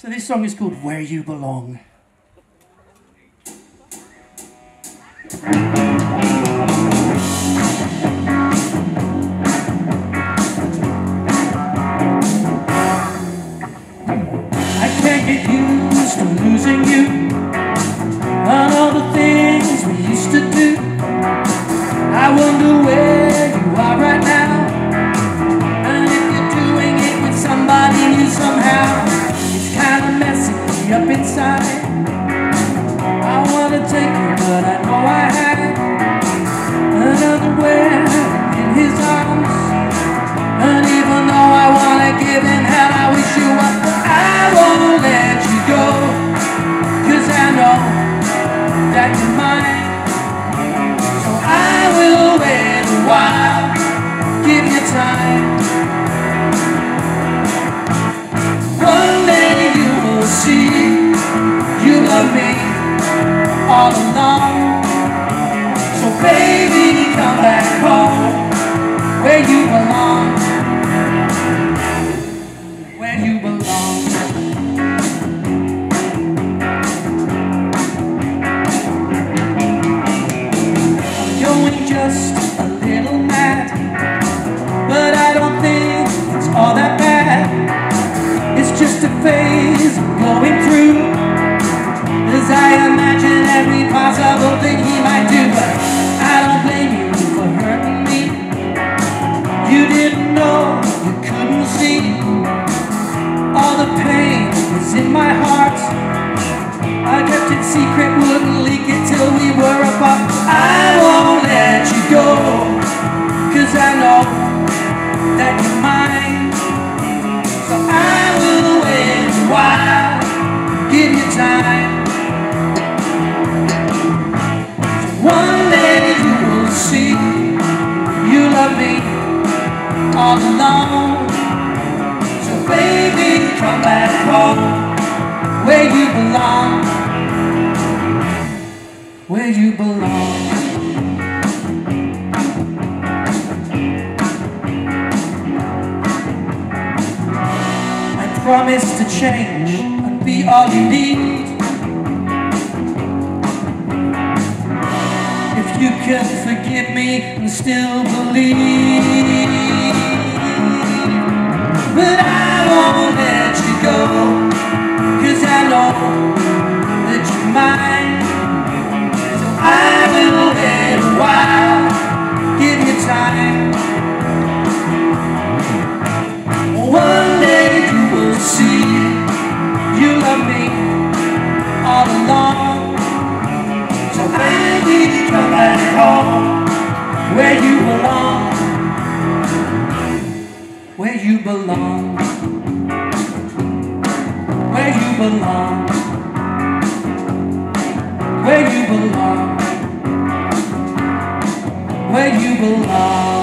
So this song is called Where You Belong. I can't get used to losing you. On all the things we used to do, I wonder where you are right now, and if you're doing it with somebody new somehow. It's kinda messing me up inside. I wanna take you, but I know I had another way in his arms. And even though I wanna give in hell, I wish you up, but I won't let you go, 'cause I know that you're mine. So I will wait a while, give you time. One day you will see you love me all along. So baby, come back home where you belong. Where you belong. I'm going just a little mad, but I don't think it's all that bad. It's just a phase I'm going through, as I imagine every possible thing he might do. But I don't blame you for hurting me. You didn't know, you couldn't see all the pain was in my heart. I kept it secret, wouldn't leak it till we were apart. I won't let you go, 'cause I know that you're mine. So I will wait a while, give you time. All alone. So baby, come back home where you belong. Where you belong. I promise to change and be all you need, if you can forgive me and still believe. But I won't let you go, 'cause I know that you're mine. So I will wait a while, give you time. One day you will see you love me all along. So baby, come back home where you belong. Where you belong. Where you belong. Where you belong. Where you belong.